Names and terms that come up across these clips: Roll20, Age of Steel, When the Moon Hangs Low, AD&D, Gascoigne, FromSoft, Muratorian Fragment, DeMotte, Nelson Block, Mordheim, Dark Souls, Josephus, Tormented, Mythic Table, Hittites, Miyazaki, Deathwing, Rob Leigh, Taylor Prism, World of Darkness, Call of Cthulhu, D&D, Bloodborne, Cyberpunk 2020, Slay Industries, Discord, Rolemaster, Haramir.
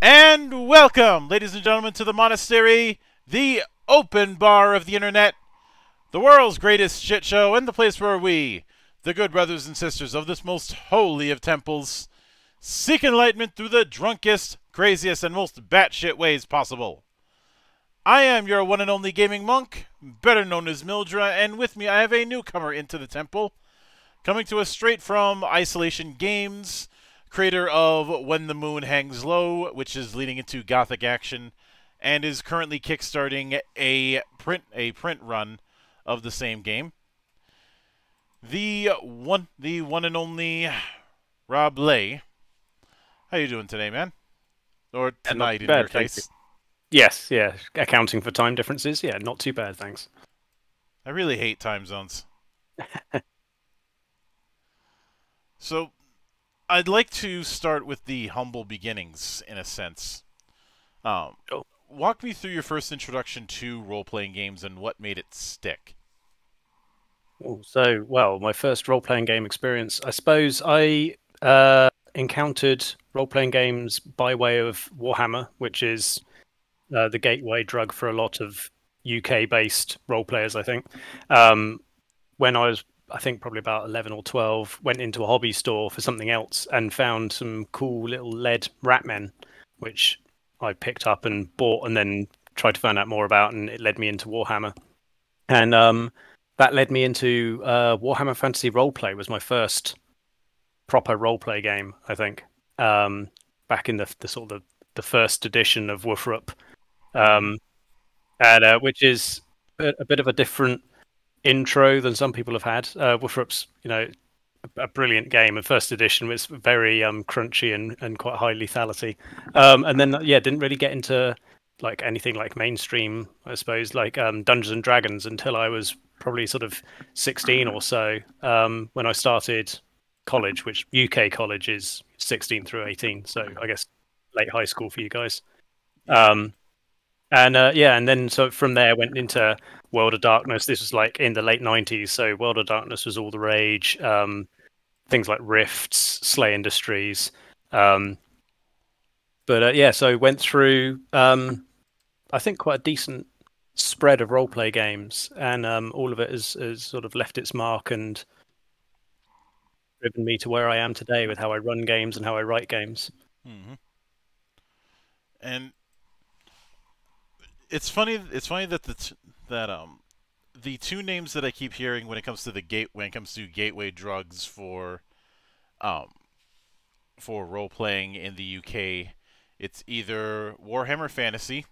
And welcome, ladies and gentlemen, to the Monastery, the open bar of the internet, the world's greatest shit show, and the place where we, the good brothers and sisters of this most holy of temples, seek enlightenment through the drunkest, craziest, and most batshit ways possible. I am your one and only gaming monk, better known as Mildra, and with me I have a newcomer into the temple, coming to us straight from Isolation Games, creator of When the Moon Hangs Low, which is leading into gothic action, and is currently kickstarting a print run of the same game. The one and only Rob Leigh. How you doing today, man? Or tonight, in your case. Yes, yeah. Accounting for time differences, yeah, not too bad, thanks. I really hate time zones. So I'd like to start with the humble beginnings, in a sense. Walk me through your first introduction to role-playing games and what made it stick. So, well, my first role-playing game experience, I suppose I encountered role-playing games by way of Warhammer, which is the gateway drug for a lot of UK-based role-players, I think. When I was, I think probably about 11 or 12, went into a hobby store for something else and found some cool little lead ratmen, which I picked up and bought and then tried to find out more about, and it led me into Warhammer. And that led me into Warhammer Fantasy Roleplay was my first proper roleplay game, I think, back in the first edition of Woofrup, which is a bit of a different intro than some people have had. Wolfrup's, you know, a brilliant game. In first edition, was very crunchy and quite high lethality. And then, yeah, didn't really get into like anything like mainstream, I suppose, like Dungeons and Dragons until I was probably sort of 16 or so, when I started college, which UK college is 16 through 18. So I guess late high school for you guys. Yeah, and then so from there went into World of Darkness. This was like in the late 90s, so World of Darkness was all the rage. Things like Rifts, Slay Industries. Yeah, so went through, I think, quite a decent spread of roleplay games, and all of it has sort of left its mark and driven me to where I am today with how I run games and how I write games. Mm-hmm. And it's funny. It's funny that the two names that I keep hearing when it comes to gateway drugs for role playing in the UK, it's either Warhammer Fantasy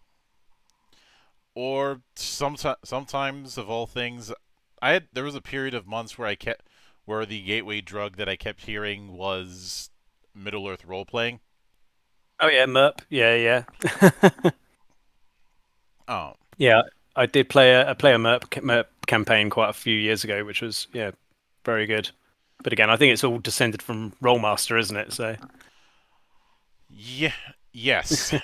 or sometimes of all things, there was a period of months where the gateway drug that I kept hearing was Middle-earth role playing. Oh yeah, MERP. Yeah, yeah. Yeah, I did play a MERP campaign quite a few years ago, which was, yeah, very good. But again, I think it's all descended from Rolemaster, isn't it? So, yeah, yes.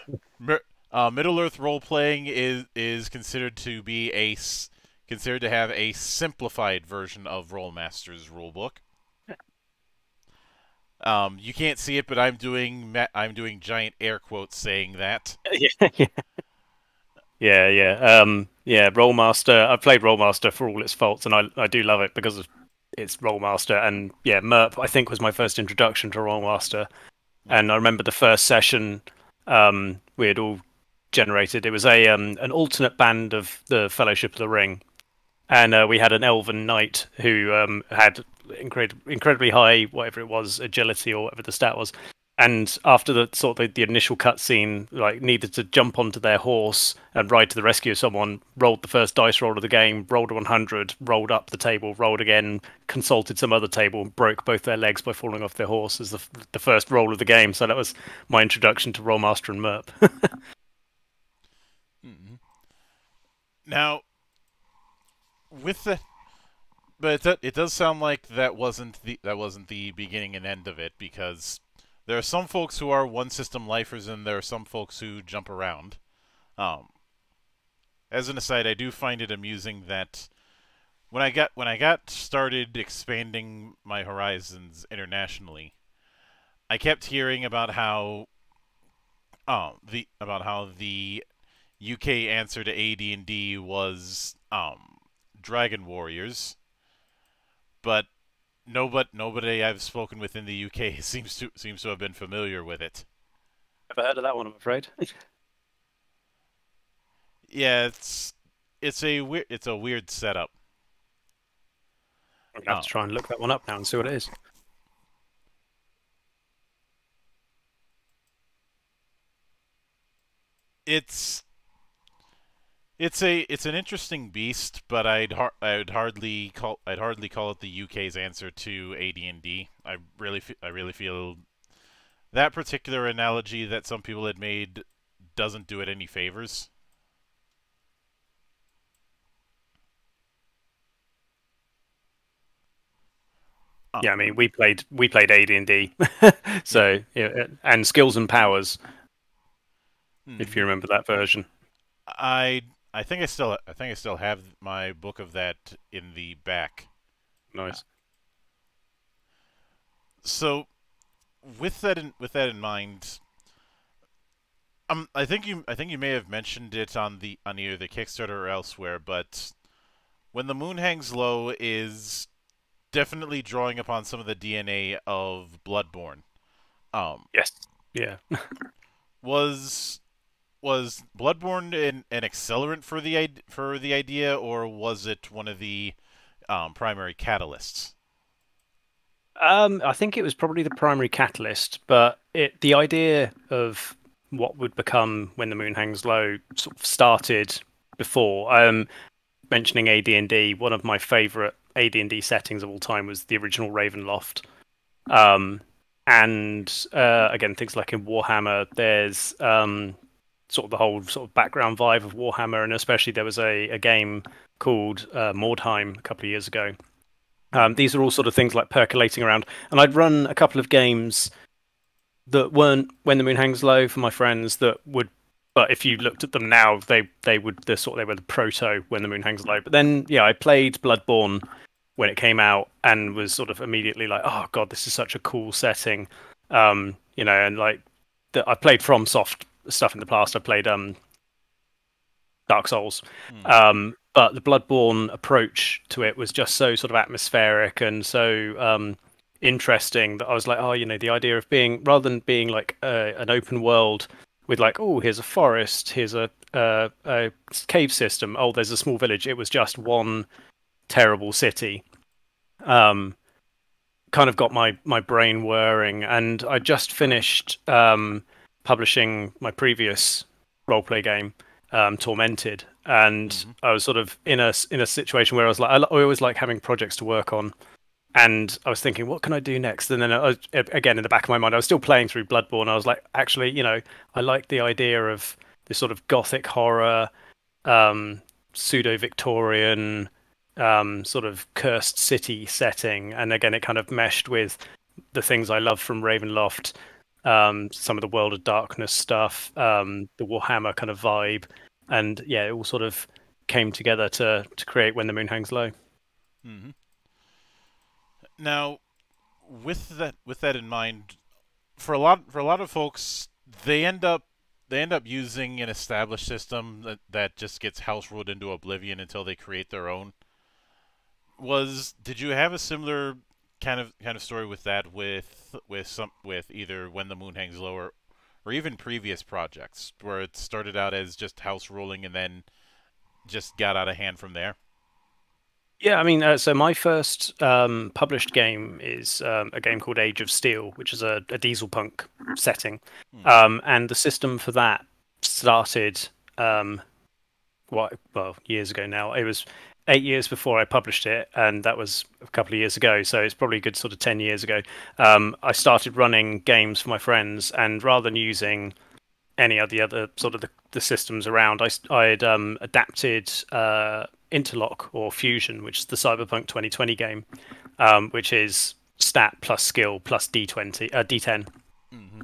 Middle-earth role playing is considered to be considered to have a simplified version of Rolemaster's rulebook. Yeah. You can't see it, but I'm doing giant air quotes saying that. Yeah. Yeah, yeah, yeah. Rolemaster. I've played Rolemaster for all its faults, and I do love it because of it's Rolemaster. And yeah, MERP, I think, was my first introduction to Rolemaster. And I remember the first session we had all generated. It was an alternate band of the Fellowship of the Ring, and we had an elven knight who had incredibly high, whatever it was, agility or whatever the stat was. And after the sort of the initial cutscene, like needed to jump onto their horse and ride to the rescue of someone, rolled the first dice roll of the game, rolled a 100, rolled up the table, rolled again, consulted some other table, and broke both their legs by falling off their horse as the first roll of the game. So that was my introduction to Rolemaster and MERP. Mm-hmm. Now, with the, but it does sound like that wasn't the beginning and end of it, because there are some folks who are one system lifers, and there are some folks who jump around. As an aside, I do find it amusing that when I got started expanding my horizons internationally, I kept hearing about how about how the UK answer to AD&D was Dragon Warriors, but nobody I've spoken with in the UK seems to have been familiar with it. Never heard of that one, I'm afraid. Yeah, it's a weird setup. I'm gonna have to try and look that one up now and see what it is. It's an interesting beast, but I'd hardly call it the UK's answer to AD&D. I really feel that particular analogy that some people had made doesn't do it any favors. Yeah, I mean, we played AD&D, so yeah, and Skills and Powers. If you remember that version, I think I still have my book of that in the back. Nice. So, with that in mind, I think you may have mentioned it on either the Kickstarter or elsewhere, but When the Moon Hangs Low is definitely drawing upon some of the DNA of Bloodborne. Yes. Yeah. Was Bloodborne an accelerant for the idea, or was it one of the primary catalysts? I think it was probably the primary catalyst, but the idea of what would become When the Moon Hangs Low sort of started before. Mentioning AD&D, one of my favourite AD&D settings of all time was the original Ravenloft. And again, things like in Warhammer, there's sort of the whole sort of background vibe of Warhammer, and especially there was a game called Mordheim a couple of years ago. These are all sort of things like percolating around, and I'd run a couple of games that weren't When the Moon Hangs Low for my friends that would, but if you looked at them now, they were the proto When the Moon Hangs Low. But then yeah, I played Bloodborne when it came out and was sort of immediately like, oh god, this is such a cool setting. You know, and like I played FromSoft stuff in the past. I played Dark Souls. But the Bloodborne approach to it was just so sort of atmospheric and so interesting that I was like, oh, you know, the idea of being, rather than being like an open world with like, oh, here's a forest, here's a cave system, oh, there's a small village. It was just one terrible city. Kind of got my brain whirring, and I just finished publishing my previous roleplay game, Tormented, and I was sort of in a situation where I was like, I always like having projects to work on, and I was thinking, what can I do next? And then again, in the back of my mind, I was still playing through Bloodborne. I was like, actually, you know, I like the idea of this sort of gothic horror, pseudo-Victorian sort of cursed city setting, and again, it kind of meshed with the things I love from Ravenloft, some of the World of Darkness stuff, the Warhammer kind of vibe, and yeah, it all sort of came together to create When the Moon Hangs Low. Now, with that in mind, for a lot of folks, they end up using an established system that just gets house ruled into oblivion until they create their own. Did you have a similar kind of story with that, with either When the Moon Hangs Low or even previous projects where it started out as just house ruling and then just got out of hand from there? Yeah, I mean, so my first published game is a game called Age of Steel, which is a dieselpunk setting, and the system for that started years ago now. It was 8 years before I published it, and that was a couple of years ago, so it's probably a good sort of 10 years ago. I started running games for my friends, and rather than using any of the other sort of the systems around, I had adapted Interlock, or Fusion, which is the Cyberpunk 2020 game, which is stat plus skill plus D20, D10.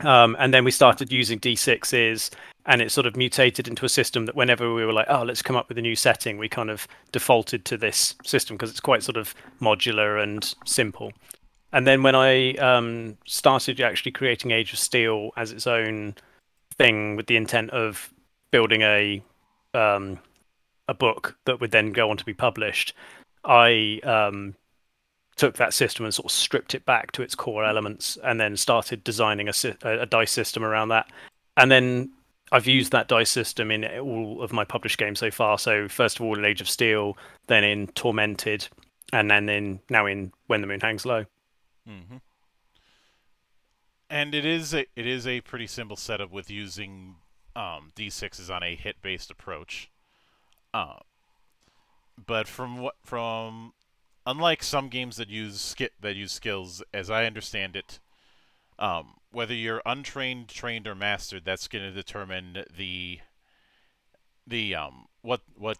And then we started using D6s, and it sort of mutated into a system that whenever we were like, oh, let's come up with a new setting, we kind of defaulted to this system because it's quite sort of modular and simple. And then when I started actually creating Age of Steel as its own thing with the intent of building a book that would then go on to be published, I took that system and sort of stripped it back to its core elements, and then started designing a dice system around that. And then I've used that dice system in all of my published games so far. So first of all in Age of Steel, then in Tormented, and then now in When the Moon Hangs Low. Mm-hmm. And it is a pretty simple setup with using D6s on a hit-based approach. But unlike some games that use skills, as I understand it, whether you're untrained, trained, or mastered, that's going to determine what's going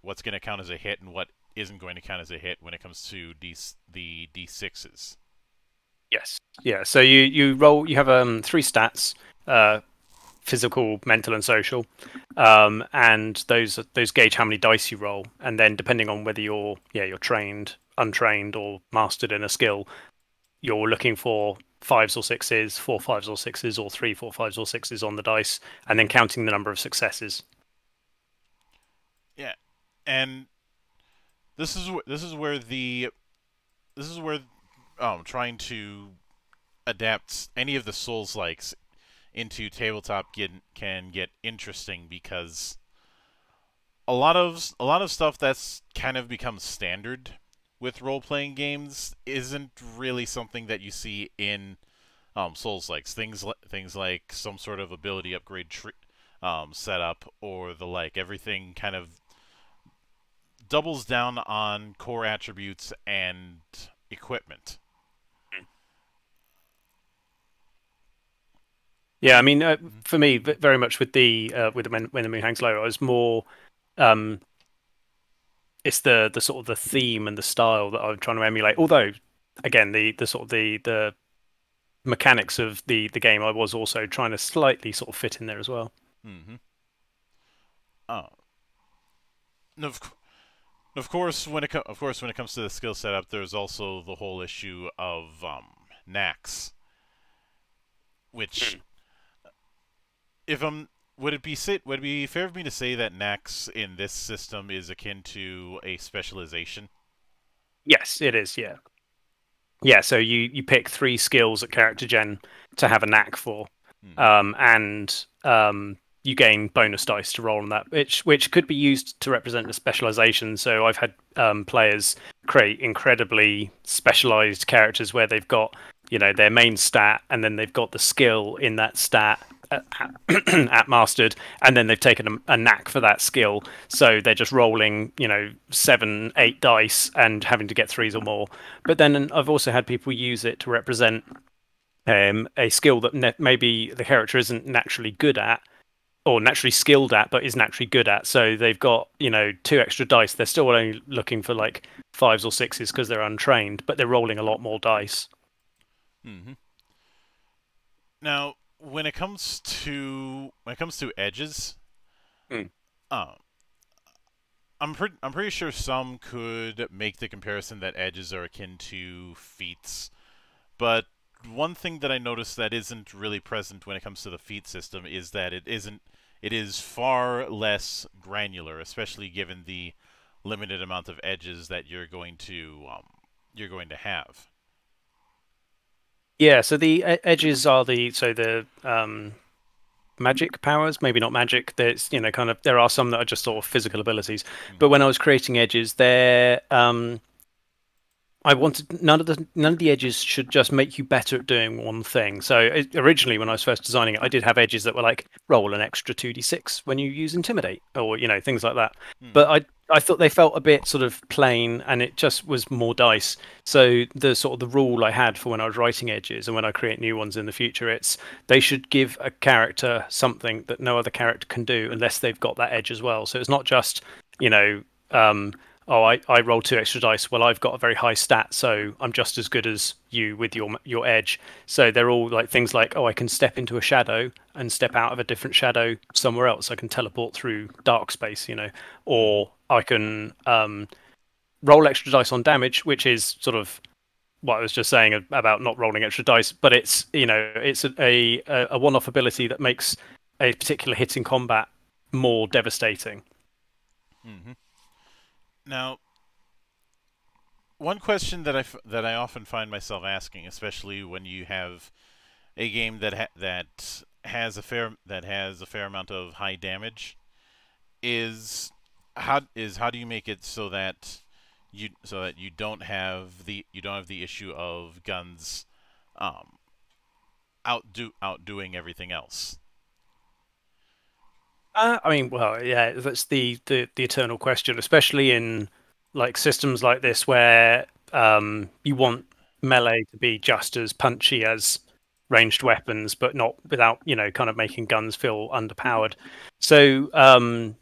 to count as a hit and what isn't going to count as a hit when it comes to the D6s. Yes. Yeah. So you roll. You have three stats: physical, mental, and social, and those gauge how many dice you roll, and then depending on whether you're trained, untrained, or mastered in a skill, you're looking for 5s or 6s, 4 5s or 6s, or 3 4 5s or 6s on the dice, and then counting the number of successes. Yeah, and this is where trying to adapt any of the Souls-likes into tabletop can get interesting, because a lot of stuff that's kind of become standard with role-playing games isn't really something that you see in Souls-likes. Things like some sort of ability upgrade setup or the like. Everything kind of doubles down on core attributes and equipment. Yeah, I mean, for me, very much with When the Moon Hangs Low, I was more. It's the sort of the theme and the style that I'm trying to emulate. Although, again, the mechanics of the game, I was also trying to slightly sort of fit in there as well. Mm-hmm. Of course, when it comes to the skill setup, there's also the whole issue of knacks, which. If I'm, would it be fair for me to say that knacks in this system is akin to a specialization? Yes, it is. Yeah, yeah. So you pick 3 skills at character gen to have a knack for, and you gain bonus dice to roll on that, which could be used to represent a specialization. So I've had players create incredibly specialized characters where they've got their main stat, and then they've got the skill in that stat. At mastered, and then they've taken a knack for that skill, so they're just rolling 7, 8 dice and having to get 3s or more. But then I've also had people use it to represent a skill that maybe the character isn't naturally good at, or naturally skilled at, but is naturally good at. So they've got 2 extra dice. They're still only looking for like 5s or 6s because they're untrained, but they're rolling a lot more dice. Mm-hmm. Now, when it comes to edges, I'm pretty sure some could make the comparison that edges are akin to feats, but one thing that I noticed that isn't really present when it comes to the feat system is that it is far less granular, especially given the limited amount of edges that you're going to have. Yeah, so the edges are the magic powers, maybe not magic. There's there are some that are just sort of physical abilities. Mm-hmm. But when I was creating edges, I wanted none of the edges should just make you better at doing one thing. So originally, when I was first designing it, I did have edges that were like roll an extra 2d6 when you use intimidate, or things like that. Mm-hmm. But I thought they felt a bit sort of plain, and it just was more dice. So the rule I had for when I was writing edges and when I create new ones in the future, it's they should give a character something that no other character can do unless they've got that edge as well. So it's not just, I roll 2 extra dice. Well, I've got a very high stat, so I'm just as good as you with your edge. So they're all like things like, I can step into a shadow and step out of a different shadow somewhere else. I can teleport through dark space, or I can roll extra dice on damage, which is sort of what I was just saying about not rolling extra dice. But it's a one-off ability that makes a particular hit in combat more devastating. Mm-hmm. Now, one question that I often find myself asking, especially when you have a game that has a fair amount of high damage, is how do you make it so that you don't have the issue of guns outdoing everything else? I mean, well, yeah, that's the eternal question, especially in like systems like this where you want melee to be just as punchy as ranged weapons, but not without, you know, kind of making guns feel underpowered. So I mean,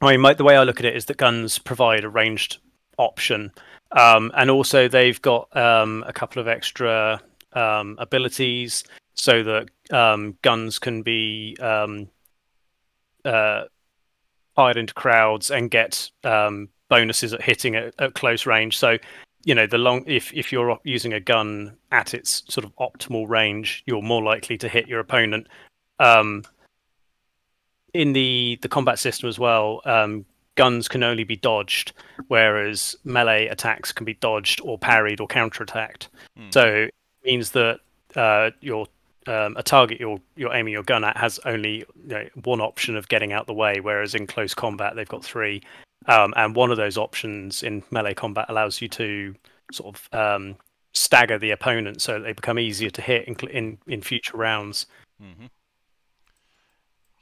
the way I look at it is that guns provide a ranged option, and also they've got a couple of extra abilities, so that guns can be fired into crowds and get bonuses at hitting at close range. So, you know, if you're using a gun at its sort of optimal range, you're more likely to hit your opponent. In the combat system as well, guns can only be dodged, whereas melee attacks can be dodged or parried or counterattacked. Mm. So means that a target you're aiming your gun at has only, you know, one option of getting out the way, whereas in close combat they've got three, and one of those options in melee combat allows you to sort of stagger the opponent so that they become easier to hit in future rounds. Mm-hmm.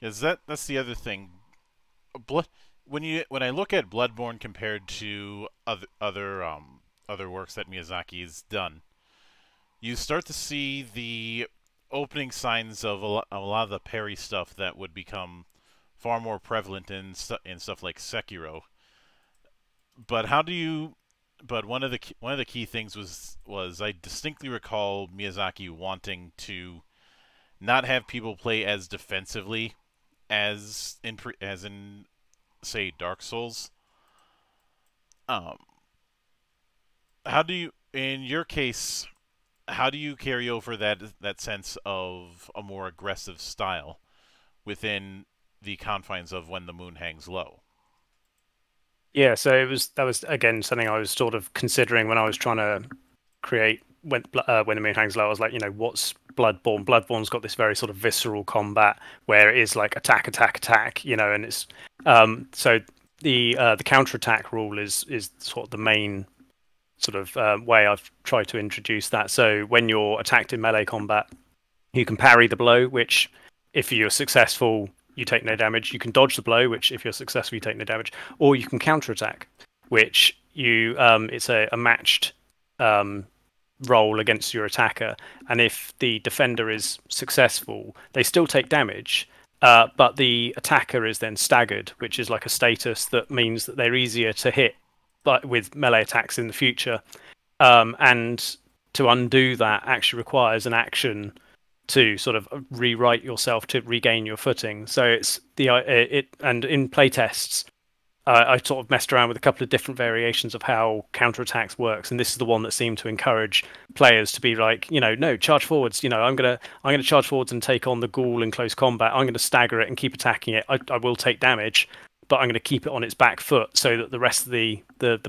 Is that's the other thing? When I look at Bloodborne compared to other works that Miyazaki's done, you start to see the opening signs of a lot of the parry stuff that would become far more prevalent in stuff like Sekiro. But one of the key things was I distinctly recall Miyazaki wanting to not have people play as defensively as in say Dark Souls. How do you, in your case, how do you carry over that sense of a more aggressive style within the confines of When the Moon Hangs Low? Yeah, so that was again something I was sort of considering when I was trying to create When the Moon Hangs Low. I was like, you know, what's Bloodborne? Bloodborne's got this very sort of visceral combat where it is like attack, attack, attack, you know, and it's so the counterattack rule is sort of the main sort of way I've tried to introduce that. So when you're attacked in melee combat, you can parry the blow, which if you're successful, you take no damage. You can dodge the blow, which if you're successful, you take no damage. Or you can counterattack, which you it's a matched roll against your attacker. And if the defender is successful, they still take damage, but the attacker is then staggered, which is like a status that means that they're easier to hit but with melee attacks in the future. And to undo that actually requires an action to sort of rewrite yourself to regain your footing. So it's and in playtests, I sort of messed around with a couple of different variations of how counterattacks works, and this is the one that seemed to encourage players to be like, you know, no, charge forwards. You know, I'm gonna charge forwards and take on the ghoul in close combat. I'm gonna stagger it and keep attacking it. I will take damage, but I'm going to keep it on its back foot so that the rest of the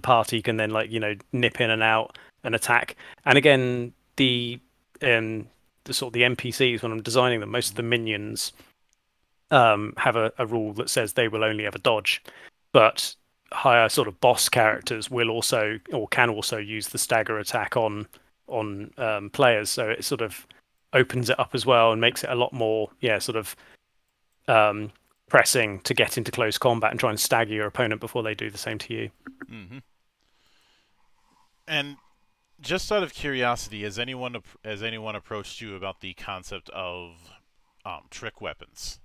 party can then, like, you know, nip in and out and attack. And again, the sort of the NPCs, when I'm designing them, most of the minions have a rule that says they will only ever dodge, but higher sort of boss characters will also or can also use the stagger attack on players. So it sort of opens it up as well and makes it a lot more, yeah, sort of pressing to get into close combat and try and stagger your opponent before they do the same to you. Mm-hmm. And just out of curiosity, has anyone approached you about the concept of trick weapons?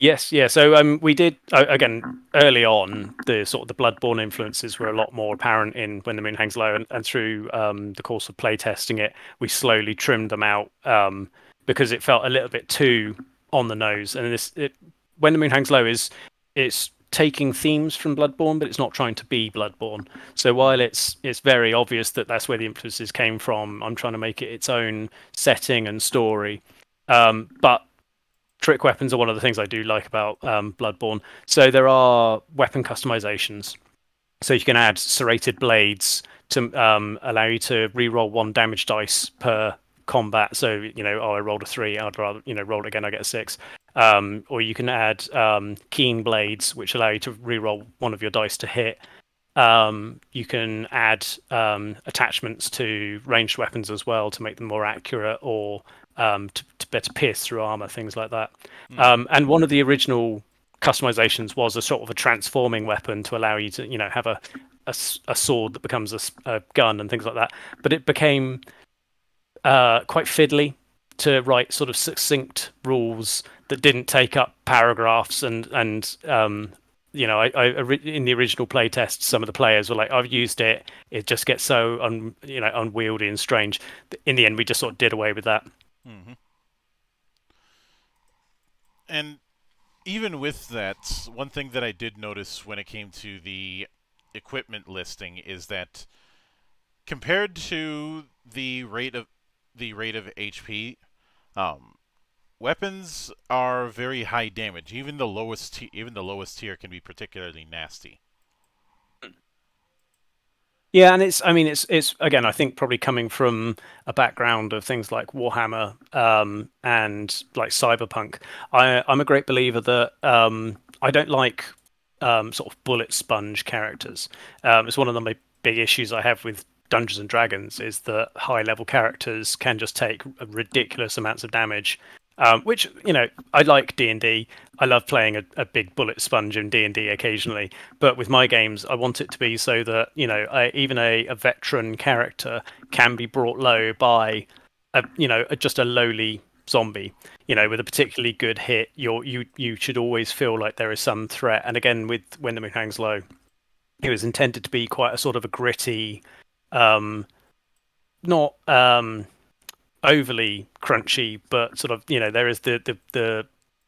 Yes, yeah. So we did again early on. The sort of the Bloodborne influences were a lot more apparent in When the Moon Hangs Low, and through the course of playtesting it, we slowly trimmed them out because it felt a little bit too on the nose. And When the Moon Hangs Low it's taking themes from Bloodborne, but it's not trying to be Bloodborne. So while it's very obvious that that's where the influences came from, I'm trying to make it its own setting and story, but Trick weapons are one of the things I do like about Bloodborne. So there are weapon customizations. So you can add serrated blades to allow you to re-roll one damage dice per combat. So, you know, oh, I rolled a 3, I'd rather, you know, roll it again, I get a 6. Or you can add keen blades, which allow you to re-roll one of your dice to hit. You can add attachments to ranged weapons as well to make them more accurate, or to better pierce through armor, things like that. And one of the original customizations was a sort of a transforming weapon to allow you to, you know, have a sword that becomes a gun and things like that. But it became quite fiddly to write sort of succinct rules that didn't take up paragraphs and you know, I in the original playtest, some of the players were like, "I've used it; it just gets so unwieldy and strange." In the end, we just sort of did away with that. Mm-hmm. And even with that, one thing that I did notice when it came to the equipment listing is that compared to the rate of HP, weapons are very high damage. Even the lowest tier can be particularly nasty. Yeah, and it's, I mean, it's again, I think probably coming from a background of things like Warhammer and like Cyberpunk. I'm a great believer that I don't like sort of bullet sponge characters. It's one of my big issues I have with Dungeons and Dragons is that high level characters can just take ridiculous amounts of damage. Which, you know, I like D&D. I love playing a big bullet sponge in D&D occasionally. But with my games, I want it to be so that, you know, even a veteran character can be brought low by, just a lowly zombie. You know, with a particularly good hit, you should always feel like there is some threat. And again, with When the Moon Hangs Low, it was intended to be quite a sort of a gritty, not... overly crunchy, but sort of, you know, there is the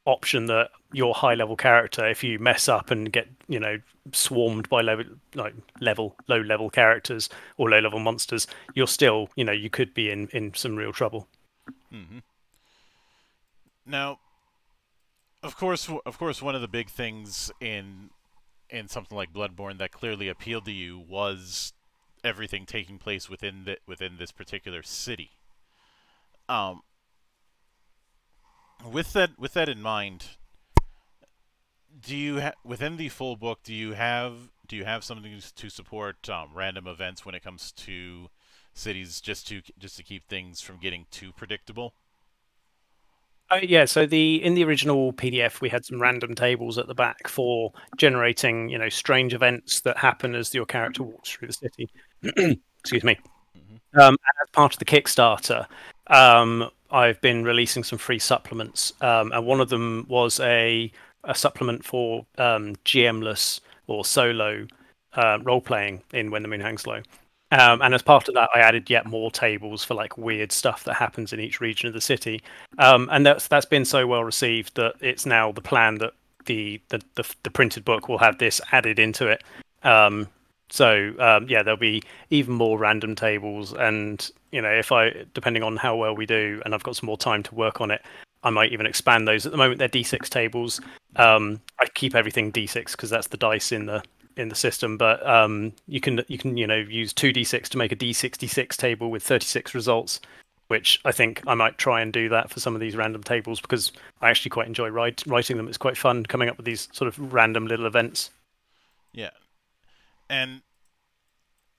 option that your high level character, if you mess up and get, you know, swarmed by low level characters or low level monsters, you're still, you know, you could be in some real trouble. Mm-hmm. Now, of course, one of the big things in something like Bloodborne that clearly appealed to you was everything taking place within this particular city. With that in mind, within the full book, do you have something to support random events when it comes to cities, just to keep things from getting too predictable? Yeah. So in the original PDF, we had some random tables at the back for generating, you know, strange events that happen as your character walks through the city. Excuse me. Mm-hmm. As part of the Kickstarter, I've been releasing some free supplements, and one of them was a supplement for GMless or solo role playing in When the Moon Hangs Low. And as part of that, I added yet more tables for like weird stuff that happens in each region of the city, and that's been so well received that it's now the plan that the printed book will have this added into it. So yeah, there'll be even more random tables, and you know, depending on how well we do, and I've got some more time to work on it, I might even expand those. At the moment, they're D6 tables. I keep everything D6 because that's the dice in the system. But you can you know, use 2d6 to make a D66 table with 36 results, which I think I might try and do that for some of these random tables, because I actually quite enjoy writing them. It's quite fun coming up with these sort of random little events. Yeah. And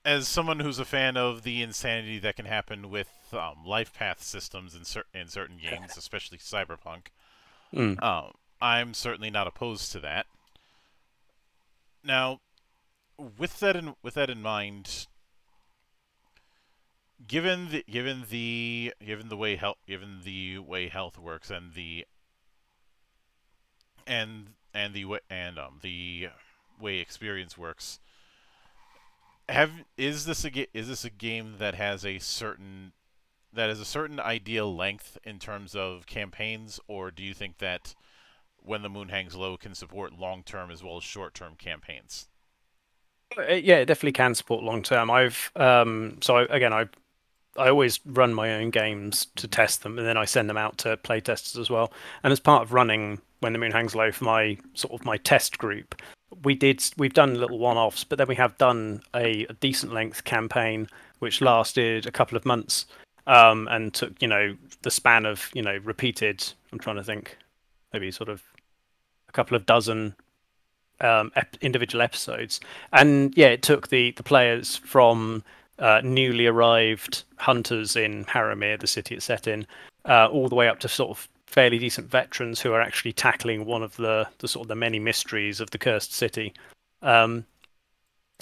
as someone who's a fan of the insanity that can happen with life path systems in certain games, especially Cyberpunk, I'm certainly not opposed to that. Now, with that in mind, given the way health works and the way experience works, Is this a game that has a certain ideal length in terms of campaigns, or do you think that When the Moon Hangs Low can support long-term as well as short-term campaigns? Yeah, it definitely can support long-term. I've so I, again I I always run my own games to test them, and then I send them out to playtesters as well. And as part of running When the Moon Hangs Low for my sort of my test group, we've done little one-offs, but then we have done a decent length campaign which lasted a couple of months, and took the span of repeated. I'm trying to think, maybe sort of a couple of dozen individual episodes, and yeah, it took the players from newly arrived hunters in Haramir, the city it's set in, all the way up to sort of fairly decent veterans who are actually tackling one of the sort of the many mysteries of the cursed city. So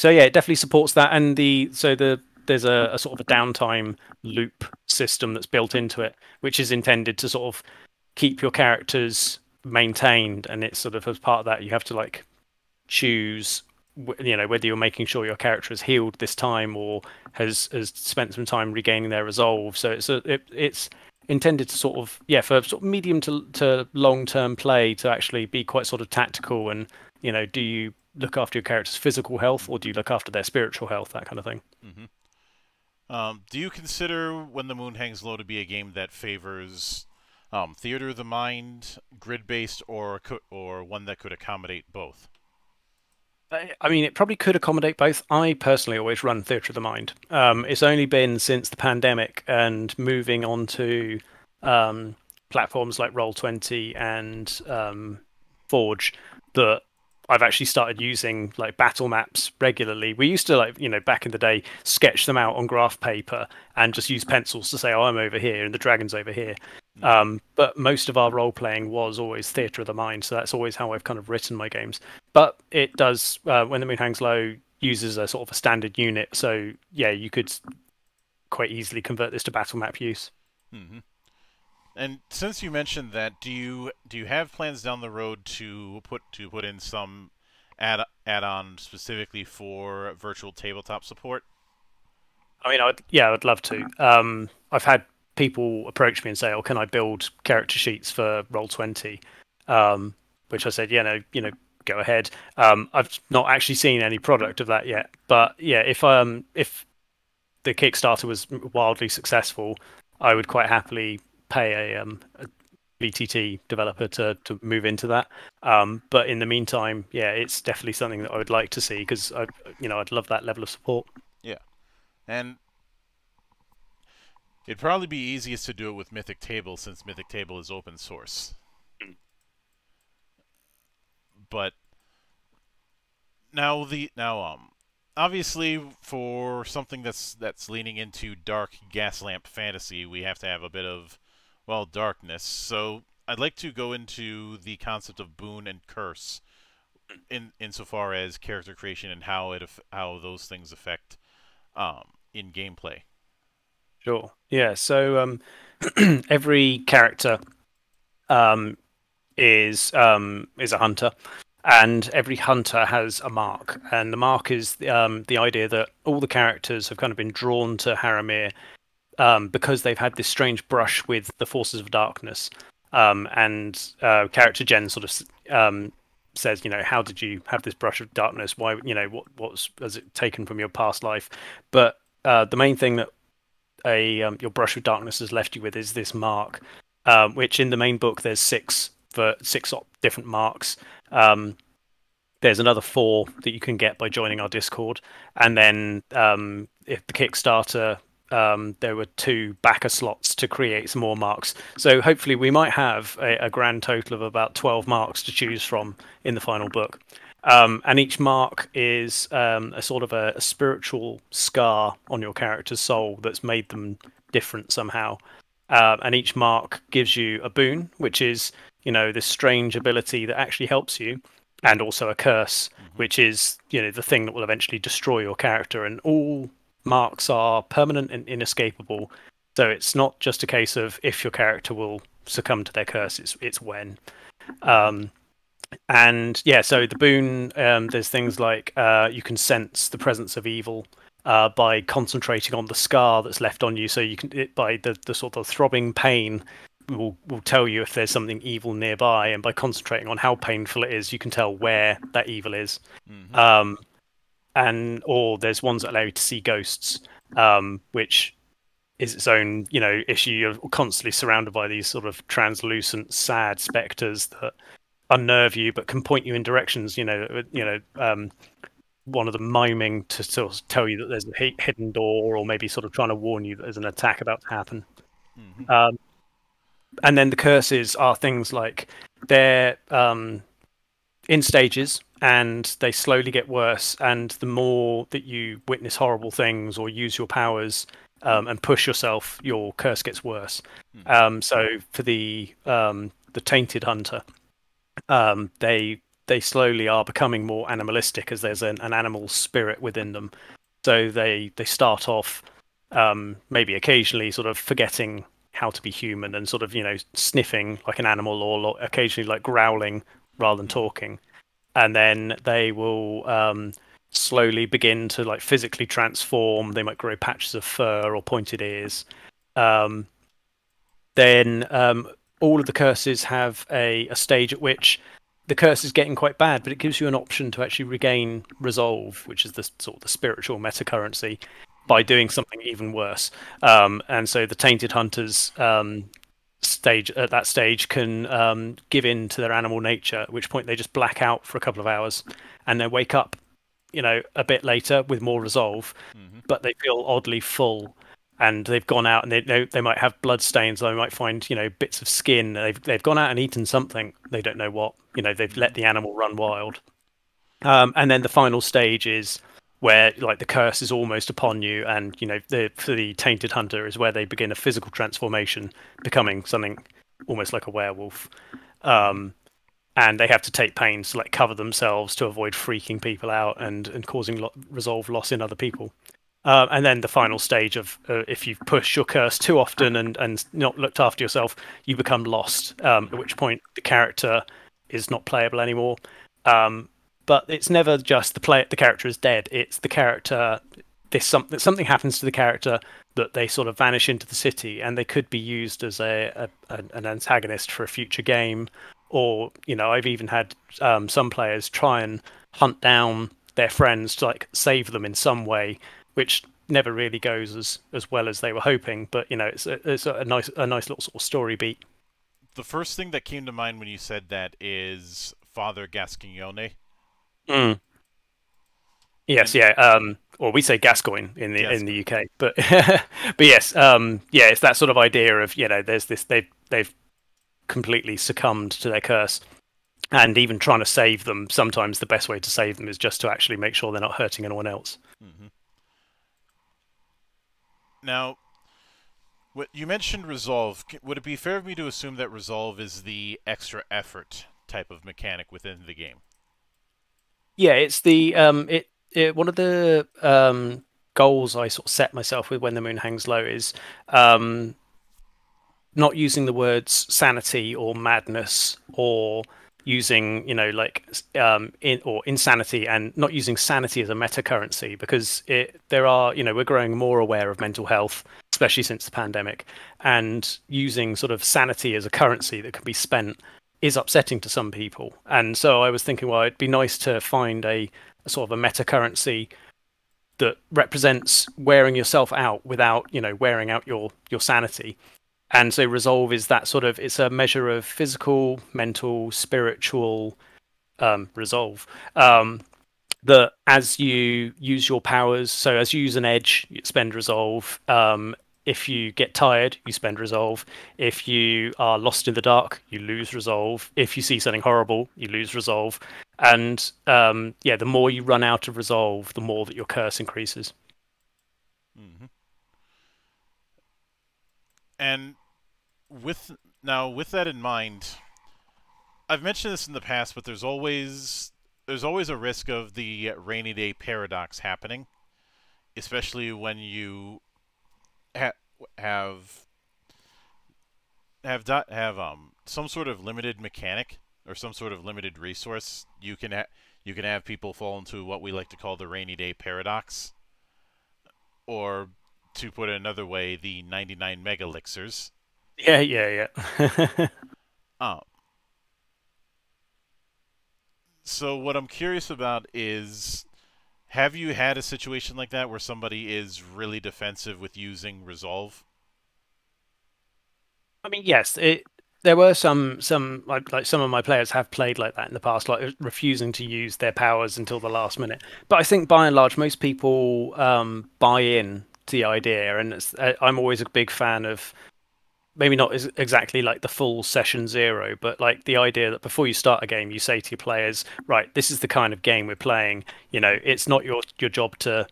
yeah, it definitely supports that, and there's a sort of a downtime loop system that's built into it, which is intended to sort of keep your characters maintained. And it's sort of, as part of that, you have to like choose whether you're making sure your character is healed this time or has spent some time regaining their resolve. So it's intended to sort of, yeah, for sort of medium to long-term play, to actually be quite sort of tactical and, do you look after your character's physical health or do you look after their spiritual health, that kind of thing. Mm-hmm. Do you consider When the Moon Hangs Low to be a game that favors theater of the mind, grid-based, or one that could accommodate both? I mean, it probably could accommodate both. I personally always run Theatre of the Mind. It's only been since the pandemic and moving on to platforms like Roll20 and Forge that I've actually started using like battle maps regularly. We used to, like, back in the day, sketch them out on graph paper and just use pencils to say, oh, I'm over here and the dragon's over here. But most of our role playing was always theatre of the mind. So that's always how I've kind of written my games. But it does, When the Moon Hangs Low uses a sort of a standard unit. So yeah, you could quite easily convert this to battle map use. Mm-hmm. And since you mentioned that, do you have plans down the road to put in some add-on specifically for virtual tabletop support? I mean, I'd love to. I've had people approach me and say, "Oh, can I build character sheets for Roll20?" Which I said, "Yeah, go ahead." I've not actually seen any product of that yet, but yeah, if the Kickstarter was wildly successful, I would quite happily pay a BTT developer to move into that, but in the meantime, yeah, it's definitely something that I would like to see, because I'd love that level of support. Yeah, and it'd probably be easiest to do it with Mythic Table, since Mythic Table is open source. But now obviously, for something that's leaning into dark gaslamp fantasy, we have to have a bit of darkness. So I'd like to go into the concept of boon and curse insofar as character creation and how those things affect in gameplay. Sure. Yeah, so every character is a hunter, and every hunter has a mark. And the mark is the idea that all the characters have kind of been drawn to Haramir because they've had this strange brush with the forces of darkness, and character Jen sort of says, how did you have this brush of darkness? Why, what has it taken from your past life? But the main thing that your brush of darkness has left you with is this mark, which in the main book there's six different marks. There's another 4 that you can get by joining our Discord, and then if the Kickstarter. There were 2 backer slots to create some more marks. So hopefully we might have a grand total of about 12 marks to choose from in the final book. And each mark is a sort of a spiritual scar on your character's soul that's made them different somehow. And each mark gives you a boon, which is, this strange ability that actually helps you, and also a curse, which is, the thing that will eventually destroy your character. And all marks are permanent and inescapable, so it's not just a case of if your character will succumb to their curse, it's when. And yeah, so the boon, there's things like you can sense the presence of evil by concentrating on the scar that's left on you, so you can, by the sort of throbbing pain will tell you if there's something evil nearby, and by concentrating on how painful it is, you can tell where that evil is. Or there's ones that allow you to see ghosts, which is its own, you know, issue. You're constantly surrounded by these sort of translucent, sad specters that unnerve you, but can point you in directions. One of them miming to sort of tell you that there's a hidden door, or maybe sort of trying to warn you that there's an attack about to happen. Mm-hmm. And then the curses are things like they're in stages, and they slowly get worse. And the more that you witness horrible things or use your powers and push yourself, your curse gets worse. Mm-hmm. So for the Tainted Hunter, they slowly are becoming more animalistic as there's an animal spirit within them. So they start off maybe occasionally sort of forgetting how to be human and sort of, you know, sniffing like an animal, or occasionally like growling rather than talking. And then they will slowly begin to like physically transform. They might grow patches of fur or pointed ears. Then all of the curses have a stage at which the curse is getting quite bad, but it gives you an option to actually regain resolve, which is the sort of the spiritual meta currency, by doing something even worse. And so the Tainted Hunters at that stage can give in to their animal nature, at which point they just black out for a couple of hours and then wake up, you know, a bit later with more resolve, mm-hmm. but they feel oddly full. And they've gone out, and they might have blood stains. They might find, you know, bits of skin. They've gone out and eaten something. They don't know what. You know, they've let the animal run wild. And then the final stage is where like the curse is almost upon you, and you know, for the Tainted Hunter is where they begin a physical transformation, becoming something almost like a werewolf. And they have to take pains to like cover themselves to avoid freaking people out and causing resolve loss in other people. And then the final stage of if you push your curse too often and not looked after yourself, you become lost, at which point the character is not playable anymore. But it's never just the character is dead. It's the character, something happens to the character that they sort of vanish into the city, and they could be used as an antagonist for a future game. Or, you know, I've even had some players try and hunt down their friends to like save them in some way, which never really goes as well as they were hoping, but you know, it's a nice little sort of story beat. The first thing that came to mind when you said that is Father Gascoigne. Mm. Yes, yeah. Or we say Gascoigne in the UK, but but yes, yeah, it's that sort of idea of, you know, there's this they've completely succumbed to their curse, and even trying to save them, sometimes the best way to save them is just to actually make sure they're not hurting anyone else. Mm-hmm. Now, what you mentioned resolve. Would it be fair of me to assume that resolve is the extra effort type of mechanic within the game? Yeah, it's the one of the goals I sort of set myself with When the Moon Hangs Low is not using the words sanity or madness, or using, you know, like or insanity, and not using sanity as a meta currency, because there are, you know, we're growing more aware of mental health, especially since the pandemic, and using sort of sanity as a currency that can be spent is upsetting to some people. And so I was thinking, well, it'd be nice to find a sort of a meta currency that represents wearing yourself out without, you know, wearing out your sanity. And so resolve is that sort of, it's a measure of physical, mental, spiritual resolve. That as you use your powers, so as you use an edge, you spend resolve. If you get tired, you spend resolve. If you are lost in the dark, you lose resolve. If you see something horrible, you lose resolve. And yeah, the more you run out of resolve, the more that your curse increases. Mm-hmm. And with that in mind, I've mentioned this in the past, but there's always a risk of the rainy day paradox happening, especially when you have some sort of limited mechanic or some sort of limited resource. You can have people fall into what we like to call the rainy day paradox, or, to put it another way, the 99 mega elixirs. Yeah. So what I'm curious about is, have you had a situation like that where somebody is really defensive with using resolve? I mean, yes, there were some of my players have played like that in the past, like refusing to use their powers until the last minute. But I think by and large, most people buy in to the idea, and it's, I'm always a big fan of, maybe not exactly like the full session zero, but like the idea that before you start a game, you say to your players, right, this is the kind of game we're playing. You know, it's not your job to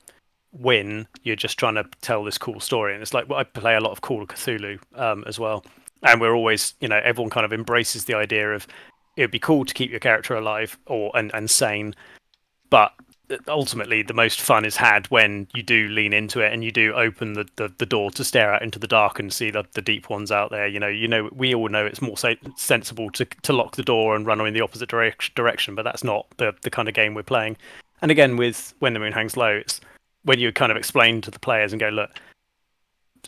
win. You're just trying to tell this cool story. And it's like, well, I play a lot of Call of Cthulhu as well. And we're always, you know, everyone kind of embraces the idea of it would be cool to keep your character alive and sane. But ultimately, the most fun is had when you do lean into it and you do open the door to stare out into the dark and see the deep ones out there. You know, we all know it's more sensible to lock the door and run in the opposite direction, but that's not the kind of game we're playing. And again, with When the Moon Hangs Low, it's when you kind of explain to the players and go, look,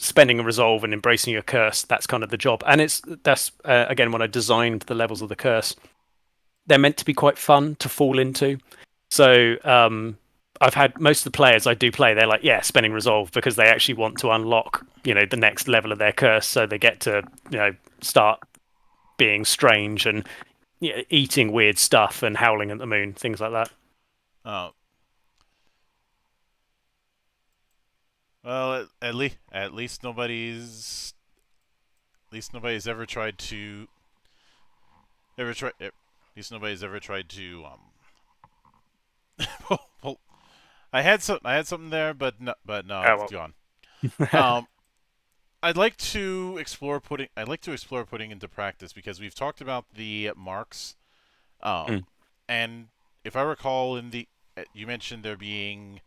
spending a resolve and embracing your curse, that's kind of the job. And that's again, when I designed the levels of the curse, they're meant to be quite fun to fall into. So I've had most of the players I do play, they're like, yeah, spending resolve, because they actually want to unlock, you know, the next level of their curse. So they get to, you know, start being strange and, you know, eating weird stuff and howling at the moon, things like that. Oh. Well, at least nobody's ever tried to well, I had something there, but no, oh, well, it's gone. I'd like to explore putting into practice, because we've talked about the marks, and if I recall, you mentioned there being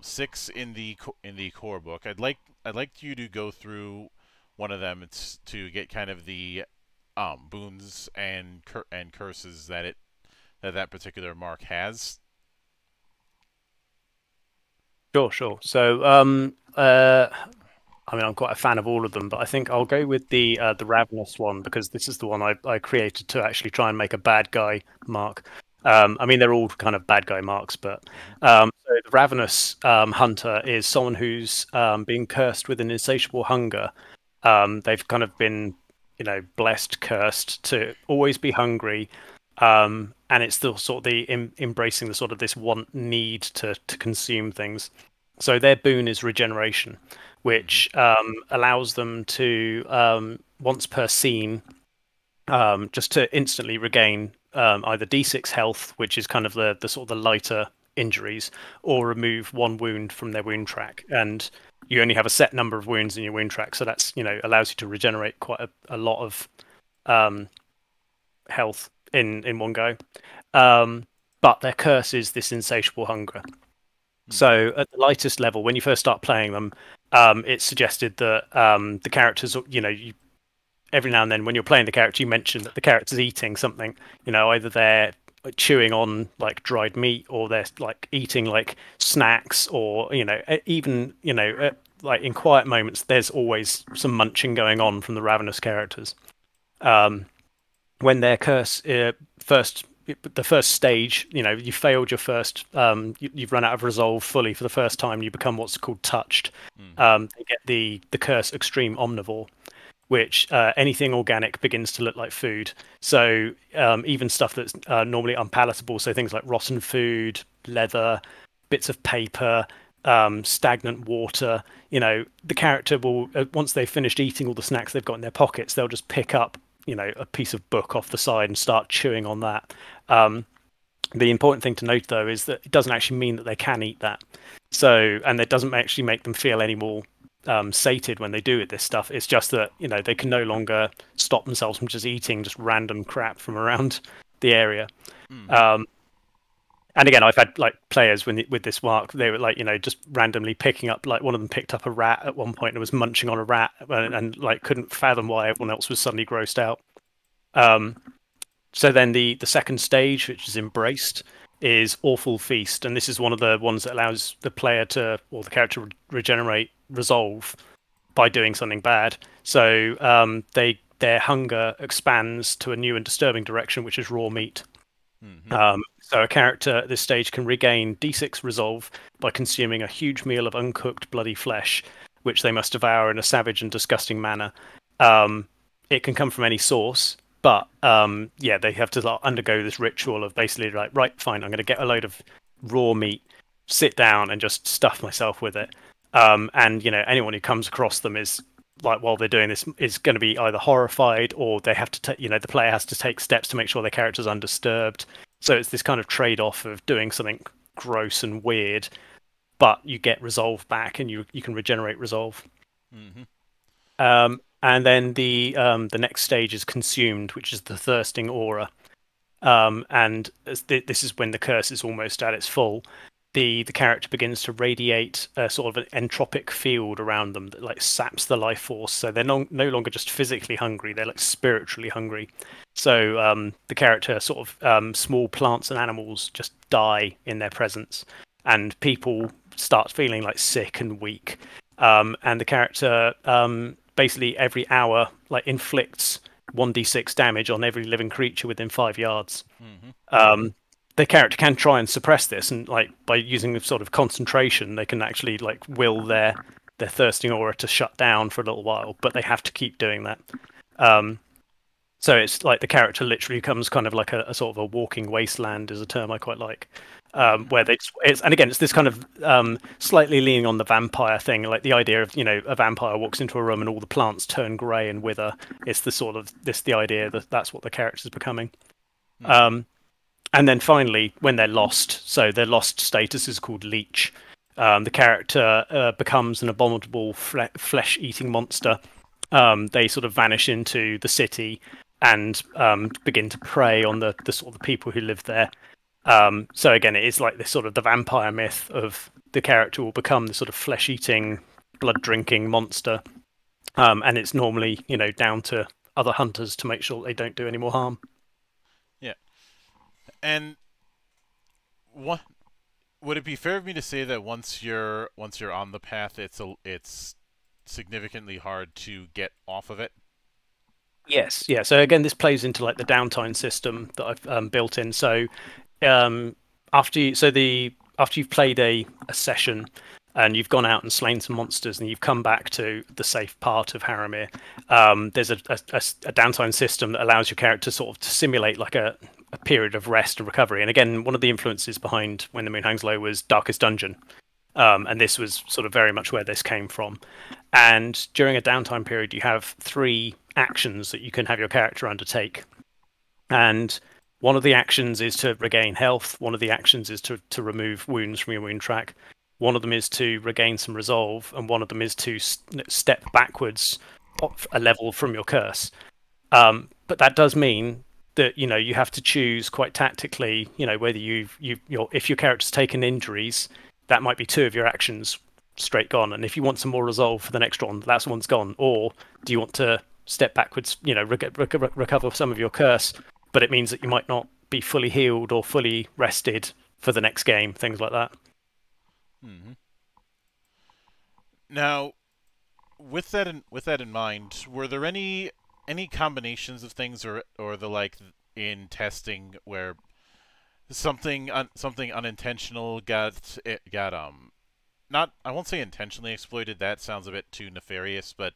6 in the core book. I'd like you to go through one of them to get kind of the boons and curses that particular mark has. Sure. So, I mean, I'm quite a fan of all of them, but I think I'll go with the Ravenous one, because this is the one I created to actually try and make a bad guy mark. I mean, they're all kind of bad guy marks, but so the Ravenous Hunter is someone who's being cursed with an insatiable hunger. They've kind of been, you know, blessed, cursed to always be hungry, and it's still sort of the embracing the sort of this want, need to consume things. So their boon is regeneration, which allows them to once per scene just to instantly regain either D6 health, which is kind of the sort of the lighter injuries, or remove 1 wound from their wound track. And you only have a set number of wounds in your wound track, so that's, you know, allows you to regenerate quite a lot of health in one go. But their curse is this insatiable hunger. So at the lightest level, when you first start playing them, it's suggested that the characters, you know, every now and then when you're playing the character, you mention that the character's eating something, you know, either they're chewing on like dried meat, or they're like eating like snacks, or, you know, even, you know, like in quiet moments, there's always some munching going on from the Ravenous characters. When their curse the first stage, you know, you failed your first, you've run out of resolve fully for the first time, you become what's called touched. They get the curse Extreme Omnivore, which anything organic begins to look like food. So even stuff that's normally unpalatable, so things like rotten food, leather, bits of paper, stagnant water, you know, the character will, once they've finished eating all the snacks they've got in their pockets, they'll just pick up, you know, a piece of book off the side and start chewing on that. The important thing to note, though, is that it doesn't actually mean that they can eat that. So, and it doesn't actually make them feel any more sated when they do this stuff. It's just that, you know, they can no longer stop themselves from just eating just random crap from around the area. And again, I've had like players with this mark, they were like, you know, just randomly picking up, like one of them picked up a rat at one point and was munching on a rat and like couldn't fathom why everyone else was suddenly grossed out. So then the second stage, which is embraced, is Awful Feast, and this is one of the ones that allows the player to, or the character, regenerate resolve by doing something bad. So their hunger expands to a new and disturbing direction, which is raw meat. So a character at this stage can regain D6 resolve by consuming a huge meal of uncooked bloody flesh, which they must devour in a savage and disgusting manner. it can come from any source, but yeah, they have to undergo this ritual of basically like, right, fine, I'm going to get a load of raw meat, sit down and just stuff myself with it. And you know, anyone who comes across them is like, while they're doing this, is going to be either horrified or they have to, you know, the player has to take steps to make sure their character's undisturbed. So it's this kind of trade-off of doing something gross and weird, but you get resolve back and you can regenerate resolve. Mm-hmm. And then the next stage is consumed, which is the thirsting aura. And this is when the curse is almost at its full. The character begins to radiate a sort of an entropic field around them that like saps the life force. So they're no longer just physically hungry; they're like spiritually hungry. So the character sort of small plants and animals just die in their presence, and people start feeling like sick and weak. And the character basically every hour like inflicts 1d6 damage on every living creature within 5 yards. Mm-hmm. The character can try and suppress this, and like by using sort of concentration, they can actually like will their thirsting aura to shut down for a little while, but they have to keep doing that. So it's like the character literally becomes kind of like a sort of a walking wasteland, is a term I quite like, where they and again it's this kind of slightly leaning on the vampire thing, like the idea of, you know, a vampire walks into a room and all the plants turn grey and wither. It's the sort of the idea that that's what the character's becoming. Mm. And then finally, when they're lost, so their lost status is called Leech. The character becomes an abominable flesh-eating monster. They sort of vanish into the city and begin to prey on the sort of people who live there. So again, it is like this sort of the vampire myth of the character will become this sort of flesh-eating, blood-drinking monster. And it's normally, you know, down to other hunters to make sure they don't do any more harm. And what would it be fair of me to say that once you're on the path, it's significantly hard to get off of it? Yes, yeah. So again, this plays into like the downtime system that I've built in. So after you've played a session and you've gone out and slain some monsters and you've come back to the safe part of Haramir, there's a downtime system that allows your character sort of to simulate like a period of rest and recovery. And again, one of the influences behind When the Moon Hangs Low was Darkest Dungeon. And this was sort of very much where this came from. And during a downtime period, you have 3 actions that you can have your character undertake. And one of the actions is to regain health. One of the actions is to remove wounds from your wound track. One of them is to regain some resolve, and one of them is to step backwards a level from your curse. But that does mean that, you know, you have to choose quite tactically, you know, whether if your character's taken injuries, that might be 2 of your actions straight gone, and if you want some more resolve for the next one, that one's gone. Or do you want to step backwards, you know, recover some of your curse, but it means that you might not be fully healed or fully rested for the next game, things like that. Mm-hmm. Now, with that in mind, were there any combinations of things or the like in testing where something unintentional got not, I won't say intentionally exploited, that sounds a bit too nefarious, but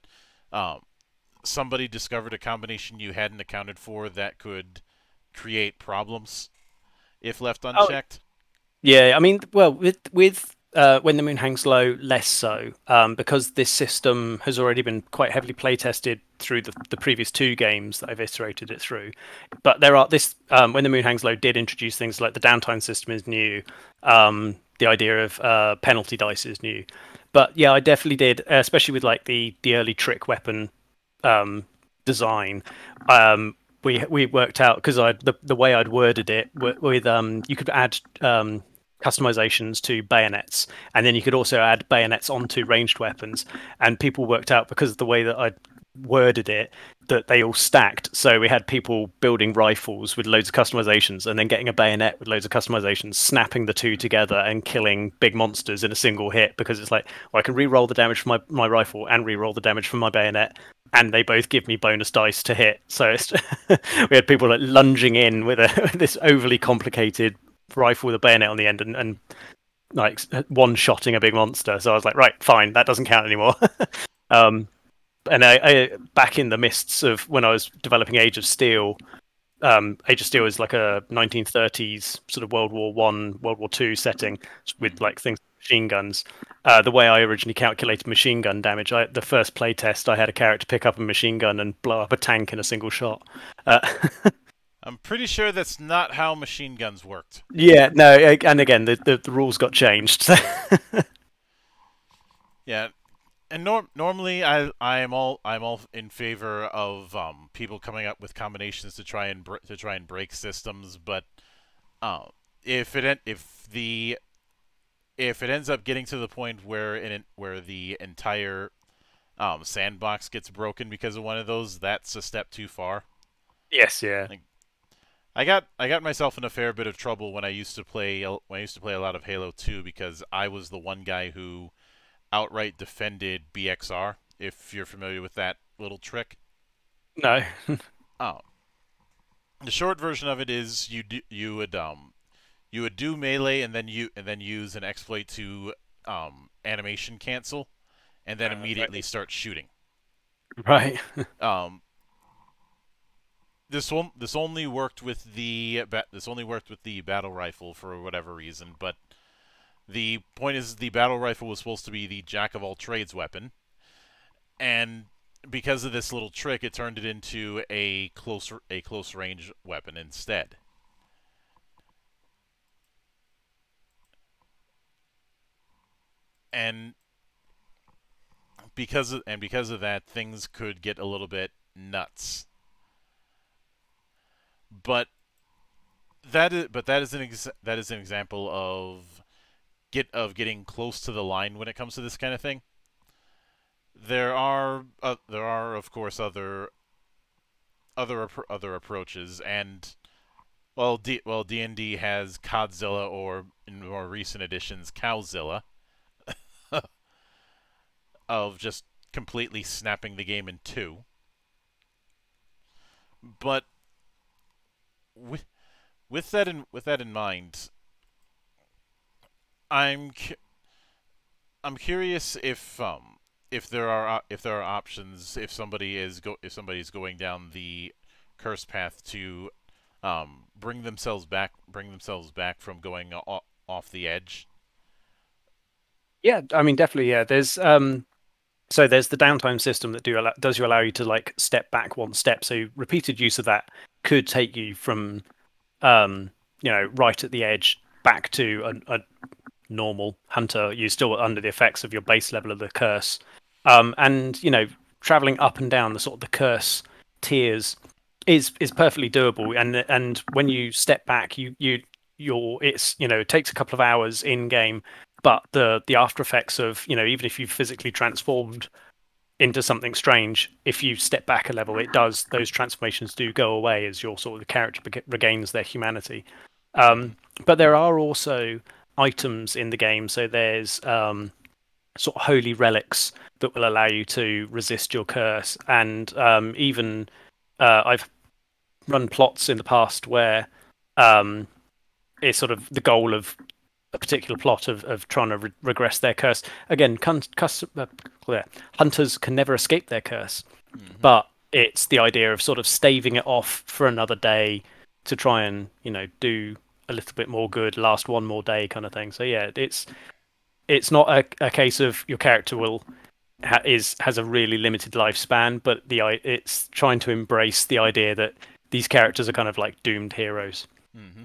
somebody discovered a combination you hadn't accounted for that could create problems if left unchecked? Oh, yeah, I mean, well, with When the Moon Hangs Low, less so, because this system has already been quite heavily playtested through the previous 2 games that I've iterated it through. But there are When the Moon Hangs Low did introduce things like the downtime system is new, the idea of penalty dice is new. But yeah, I definitely did, especially with like the early trick weapon design. We worked out, because the way I'd worded it with you could add customizations to bayonets, and then you could also add bayonets onto ranged weapons, and people worked out, because of the way that I worded it, that they all stacked. So we had people building rifles with loads of customizations and then getting a bayonet with loads of customizations, snapping the 2 together and killing big monsters in a single hit, because it's like, well, I can re-roll the damage from my rifle and re-roll the damage from my bayonet, and they both give me bonus dice to hit. So it's we had people like lunging in with this overly complicated rifle with a bayonet on the end and like one-shotting a big monster. So I was like, right, fine, that doesn't count anymore. and I back in the mists of when I was developing Age of Steel. Age of Steel is like a 1930s sort of World War I, World War II setting with like things like machine guns. The way I originally calculated machine gun damage, the first play test, I had a character pick up a machine gun and blow up a tank in a single shot. I'm pretty sure that's not how machine guns worked. Yeah, no, and again, the rules got changed. So. Yeah, and normally I'm all in favor of people coming up with combinations to try and break systems, but if it ends up getting to the point where the entire sandbox gets broken because of one of those, that's a step too far. Yes, yeah. Like, I got myself in a fair bit of trouble when I used to play a lot of Halo 2 because I was the one guy who outright defended BXR, if you're familiar with that little trick. No. Oh. The short version of it is you would do melee and then use an exploit to animation cancel and then immediately start shooting. Right. This only worked with the battle rifle for whatever reason, but the point is the battle rifle was supposed to be the jack of all trades weapon, and because of this little trick, it turned it into a close range weapon instead. And because of that, things could get a little bit nuts. But that is an example of getting close to the line when it comes to this kind of thing. There are of course other approaches, and well D&D has Codzilla, or in more recent editions Cowzilla, of just completely snapping the game in two. But With that in mind, I'm curious if there are options if somebody's going down the curse path to bring themselves back from going off the edge. Yeah, I mean, definitely. Yeah, there's so there's the downtime system that does allow you to like step back one step. So repeated use of that could take you from, you know, right at the edge back to a normal hunter. You're still under the effects of your base level of the curse, and you know, traveling up and down the sort of the curse tiers is perfectly doable. And when you step back, it takes a couple of hours in game, but the after effects of, you know, even if you've physically transformed into something strange, if you step back a level, those transformations do go away as your sort of the character regains their humanity. But there are also items in the game, so there's sort of holy relics that will allow you to resist your curse, and even I've run plots in the past where it's sort of the goal of a particular plot of trying to regress their curse. Again, hunters can never escape their curse, but it's the idea of sort of staving it off for another day to try and, you know, do a little bit more good, last one more day kind of thing. So yeah, it's not a case of your character has a really limited lifespan, but it's trying to embrace the idea that these characters are kind of like doomed heroes. Mm-hmm.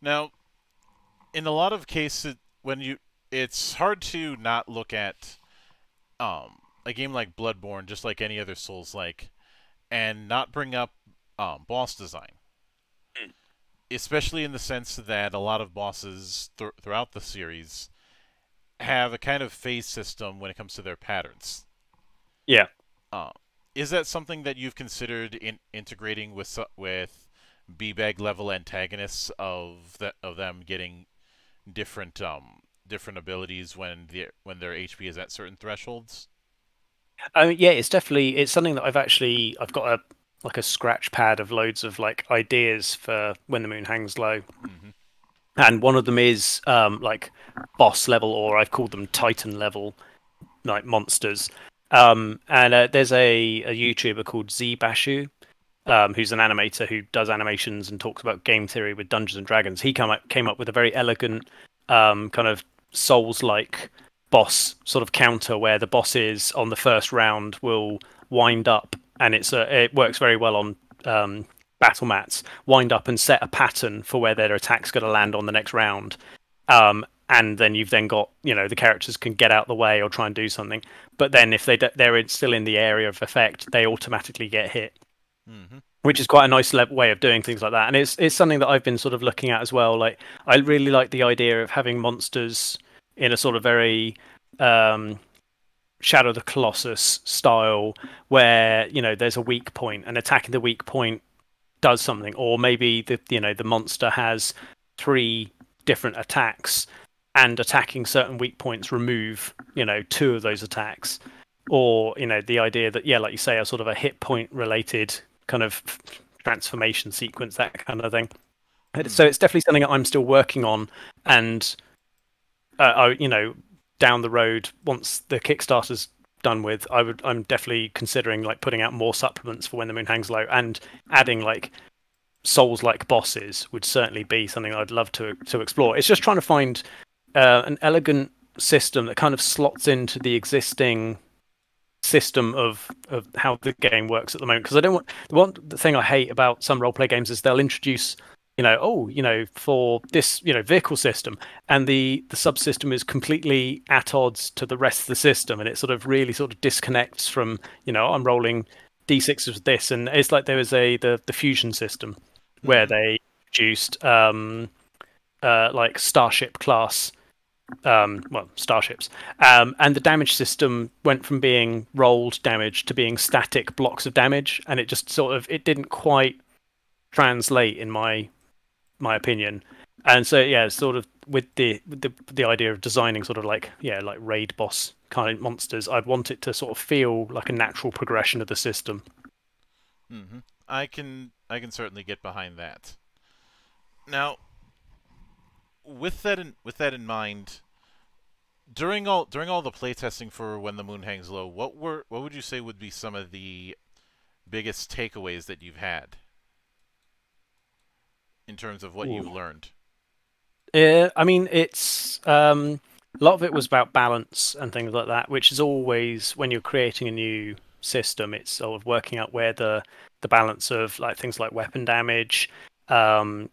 Now, in a lot of cases, it's hard to not look at a game like Bloodborne, just like any other Souls-like, and not bring up boss design, especially in the sense that a lot of bosses throughout the series have a kind of phase system when it comes to their patterns. Yeah, is that something that you've considered in integrating with B-bag level antagonists of them getting different abilities when their HP is at certain thresholds? Yeah, it's definitely something that I've got a scratch pad of loads of like ideas for When the Moon Hangs Low, and one of them is like boss level, or I've called them Titan level, like monsters. And there's a YouTuber called Z Bashu, who's an animator who does animations and talks about game theory with Dungeons and Dragons. He came up with a very elegant kind of Souls-like boss sort of counter, where the bosses on the first round will wind up, and it works very well on battle mats. Wind up and set a pattern for where their attack's going to land on the next round. And then you've then got, you know, the characters can get out the way or try and do something. But then if they're still in the area of effect, they automatically get hit, which is quite a nice way of doing things like that. And it's something that I've been sort of looking at as well. Like, I really like the idea of having monsters in a sort of very Shadow of the Colossus style, where, you know, there's a weak point, and attacking the weak point does something. Or maybe the monster has 3 different attacks, and attacking certain weak points remove, you know, 2 of those attacks. Or, you know, the idea that, yeah, like you say, a sort of a hit point related kind of transformation sequence, that kind of thing. So it's definitely something that I'm still working on, and you know, down the road, once the Kickstarter's done with, I'm definitely considering like putting out more supplements for When the Moon Hangs Low, and adding like Souls-like bosses would certainly be something I'd love to explore. It's just trying to find an elegant system that kind of slots into the existing system of how the game works at the moment. Because I don't want the thing I hate about some role play games is they'll introduce, you know, oh, you know, for this, you know, vehicle system, and the subsystem is completely at odds to the rest of the system, and it sort of really sort of disconnects from, you know, I'm rolling D6s with this. And it's like there was the Fusion system where they produced like starship class starships, and the damage system went from being rolled damage to being static blocks of damage, and it just sort of, it didn't quite translate in my opinion. And so, yeah, sort of with the idea of designing sort of like, yeah, like raid boss kind of monsters, I'd want it to sort of feel like a natural progression of the system. I can certainly get behind that. Now, with that in mind, during all the playtesting for When the Moon Hangs Low, what would you say would be some of the biggest takeaways that you've had in terms of what you've learned? I mean, it's a lot of it was about balance and things like that, which is always, when you're creating a new system, it's sort of working out where the balance of like things like weapon damage, character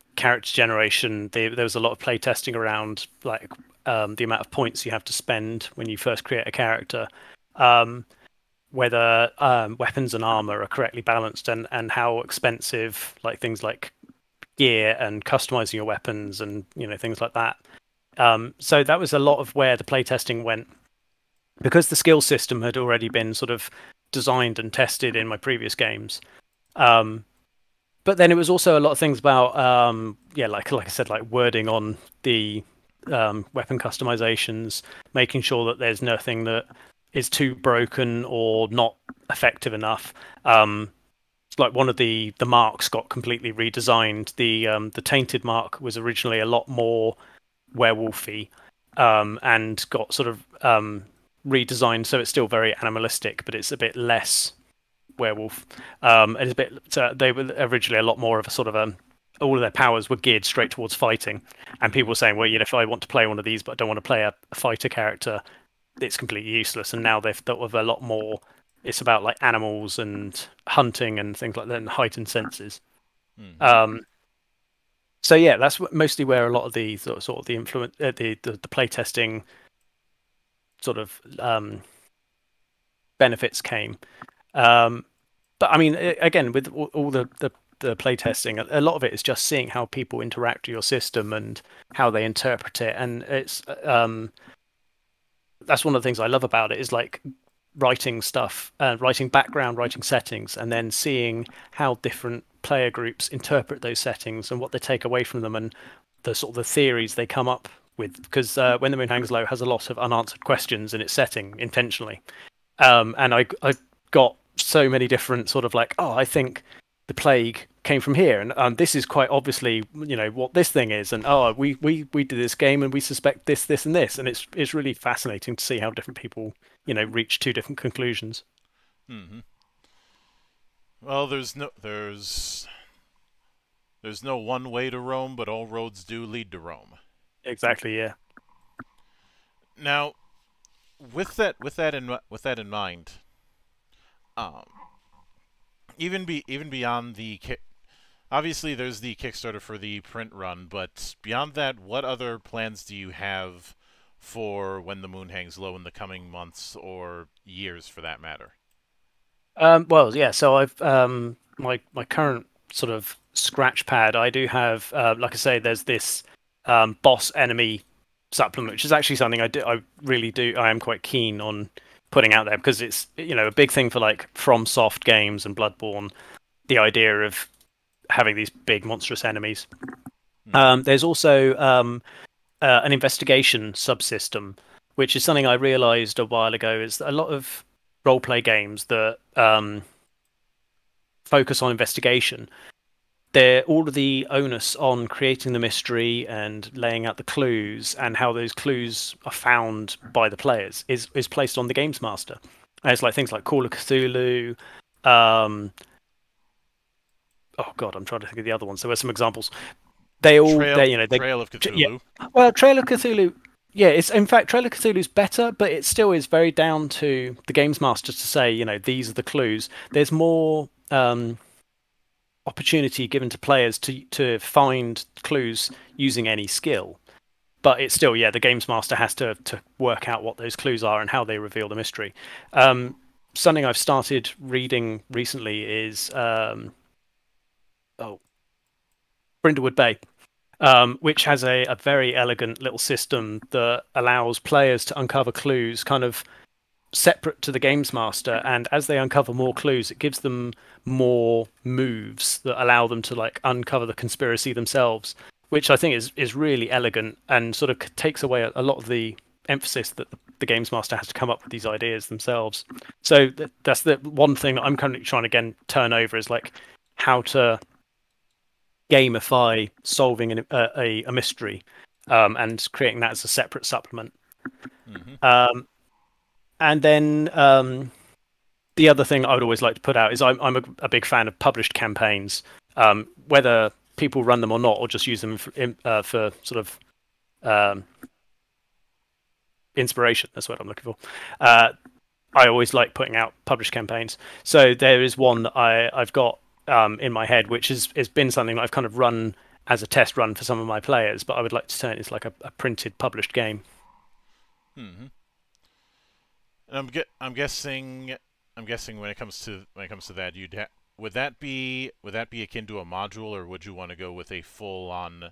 generation. There was a lot of playtesting around like the amount of points you have to spend when you first create a character, whether weapons and armor are correctly balanced, and how expensive like things like gear and customizing your weapons and, you know, things like that. So that was a lot of where the playtesting went, because the skill system had already been sort of designed and tested in my previous games. But then it was also a lot of things about, yeah, like I said, like wording on the weapon customizations, making sure that there's nothing that is too broken or not effective enough. Like one of the marks got completely redesigned. The tainted mark was originally a lot more werewolfy, and got sort of redesigned, so it's still very animalistic, but it's a bit less werewolf. It's a bit. So they were originally a lot more of a sort of a. All of their powers were geared straight towards fighting, and people were saying, well, you know, if I want to play one of these, but I don't want to play a fighter character, it's completely useless. And now they've thought of a lot more. It's about like animals and hunting and things like that, and heightened senses. So yeah, that's mostly where a lot of the sort of the influence, the playtesting sort of benefits came. But I mean, again, with all the playtesting, a lot of it is just seeing how people interact with your system and how they interpret it. And it's that's one of the things I love about it, is like writing stuff, writing background, writing settings, and then seeing how different player groups interpret those settings and what they take away from them, and the sort of the theories they come up with. Because When the Moon Hangs Low has a lot of unanswered questions in its setting intentionally, and I got so many different sort of like, oh, I think the plague came from here, and this is quite obviously, you know, what this thing is, and oh, we did this game, and we suspect this, this, and this, and it's really fascinating to see how different people, you know, reach two different conclusions. Mm-hmm. Well, there's no one way to Rome, but all roads do lead to Rome. Exactly. Yeah. Now, with that in mind, even beyond the, obviously there's the Kickstarter for the print run, but beyond that, what other plans do you have for When the Moon Hangs Low in the coming months or years, for that matter? Well, yeah. So I've my current sort of scratch pad, I do have, like I say, there's this boss enemy supplement, which is actually something I am quite keen on putting out there, because it's, you know, a big thing for like FromSoft games and Bloodborne, the idea of having these big monstrous enemies. Mm. There's also an investigation subsystem, which is something I realized a while ago is that a lot of roleplay games that focus on investigation, they're all of the onus on creating the mystery and laying out the clues, and how those clues are found by the players is placed on the games master. And it's like things like Call of Cthulhu. Oh God, I'm trying to think of the other ones. There were some examples. Trail of Cthulhu. Yeah. Well, Trail of Cthulhu. Yeah, it's, in fact, Trail of Cthulhu's better, but it still is very down to the games master to say, you know, these are the clues. There's more opportunity given to players to find clues using any skill, but it's still, yeah, the games master has to work out what those clues are and how they reveal the mystery. Something I've started reading recently is Brindlewood Bay, which has a very elegant little system that allows players to uncover clues kind of separate to the games master, and as they uncover more clues, it gives them more moves that allow them to like uncover the conspiracy themselves, which I think is really elegant and sort of takes away a lot of the emphasis that the games master has to come up with these ideas themselves. So that's the one thing that I'm currently trying to turn over, is like how to gamify solving a mystery, and creating that as a separate supplement. Mm-hmm. And then the other thing I would always like to put out is I'm a big fan of published campaigns, whether people run them or not, or just use them for sort of inspiration. That's what I'm looking for. I always like putting out published campaigns. So there is one that I've got in my head, which has been something that I've kind of run as a test run for some of my players, but I would like to turn it into like a printed, published game. Mm-hmm. And I'm guessing when it comes to that, would that be akin to a module, or would you want to go with a full-on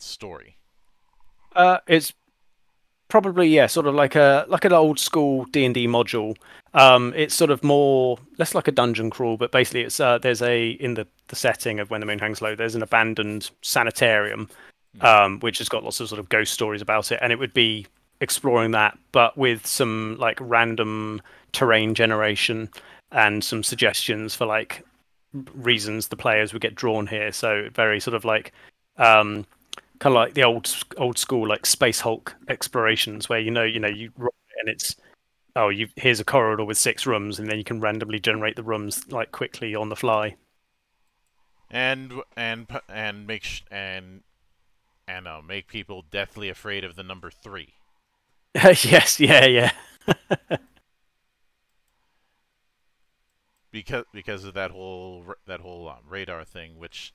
story? It's probably, yeah, sort of like an old school D&D module. It's sort of more less like a dungeon crawl, but basically it's there's a in the setting of When the Moon Hangs Low, there's an abandoned sanitarium, which has got lots of sort of ghost stories about it, and it would be exploring that, but with some like random terrain generation and some suggestions for like reasons the players would get drawn here. So very sort of like kind of like the old school like Space Hulk explorations, where you roll it and it's, oh, you here's a corridor with 6 rooms, and then you can randomly generate the rooms like quickly on the fly. And make people deathly afraid of the number 3. Yes, yeah. because of that whole radar thing, which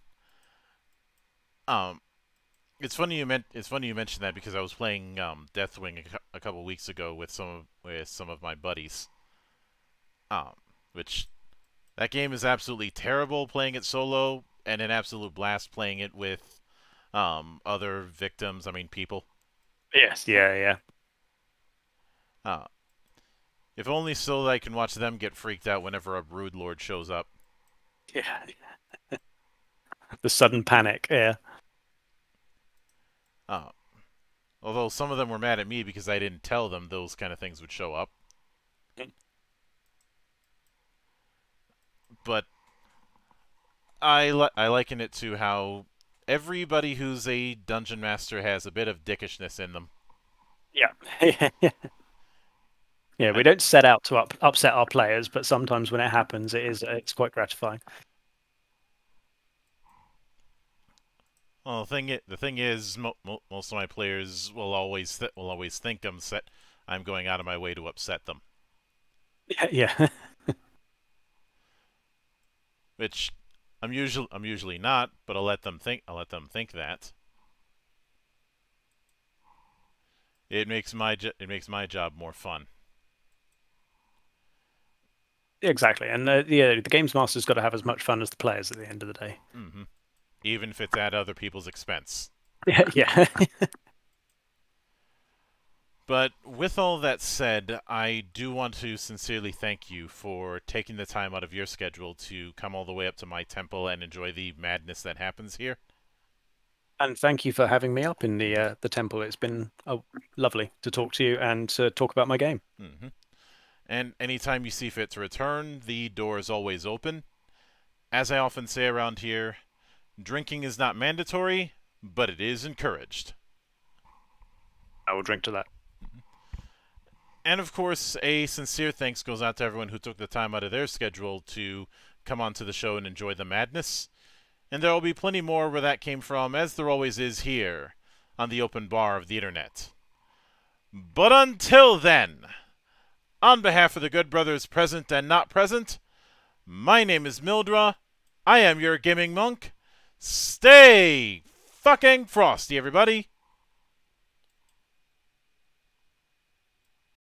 it's funny you mentioned that, because I was playing Deathwing a couple weeks ago with some of my buddies. Which that game is absolutely terrible playing it solo, and an absolute blast playing it with other victims, I mean people. Yes, yeah. If only so that I can watch them get freaked out whenever a brood lord shows up. Yeah. The sudden panic, yeah. Although some of them were mad at me because I didn't tell them those kind of things would show up. But I liken it to how everybody who's a dungeon master has a bit of dickishness in them. Yeah. Yeah, we don't set out to upset our players, but sometimes when it happens, it's quite gratifying. Well, the thing is, most of my players will always think I'm going out of my way to upset them. Yeah. Which I'm usually not, but I'll let them think that. It makes my job more fun. Exactly, and yeah, the games master's got to have as much fun as the players at the end of the day. Mm-hmm. Even if it's at other people's expense. Yeah. But with all that said, I do want to sincerely thank you for taking the time out of your schedule to come all the way up to my temple and enjoy the madness that happens here. And thank you for having me up in the temple. It's been lovely to talk to you and to talk about my game. Mm-hmm. And anytime you see fit to return, the door is always open. As I often say around here, drinking is not mandatory, but it is encouraged. I will drink to that. And of course, a sincere thanks goes out to everyone who took the time out of their schedule to come onto the show and enjoy the madness. And there will be plenty more where that came from, as there always is here on the open bar of the internet. But until then... on behalf of the good brothers present and not present, my name is Mildra. I am your gaming monk. Stay fucking frosty, everybody.